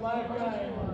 Black guy.